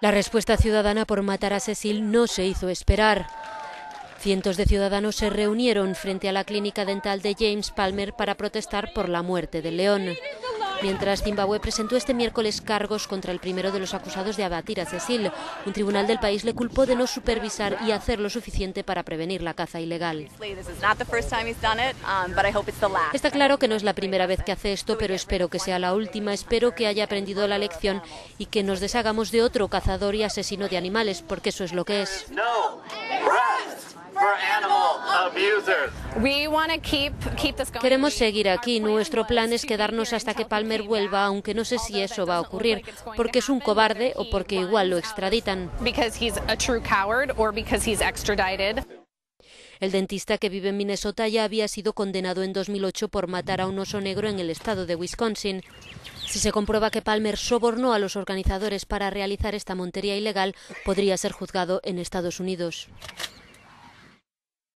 La respuesta ciudadana por matar a Cecil no se hizo esperar. Cientos de ciudadanos se reunieron frente a la clínica dental de James Palmer para protestar por la muerte del león. Mientras Zimbabue presentó este miércoles cargos contra el primero de los acusados de abatir a Cecil, un tribunal del país le culpó de no supervisar y hacer lo suficiente para prevenir la caza ilegal. Está claro que no es la primera vez que hace esto, pero espero que sea la última, espero que haya aprendido la lección y que nos deshagamos de otro cazador y asesino de animales, porque eso es lo que es. Queremos seguir aquí. Nuestro plan es quedarnos hasta que Palmer vuelva, aunque no sé si eso va a ocurrir, porque es un cobarde o porque igual lo extraditan. El dentista que vive en Minnesota ya había sido condenado en 2008 por matar a un oso negro en el estado de Wisconsin. Si se comprueba que Palmer sobornó a los organizadores para realizar esta montería ilegal, podría ser juzgado en Estados Unidos.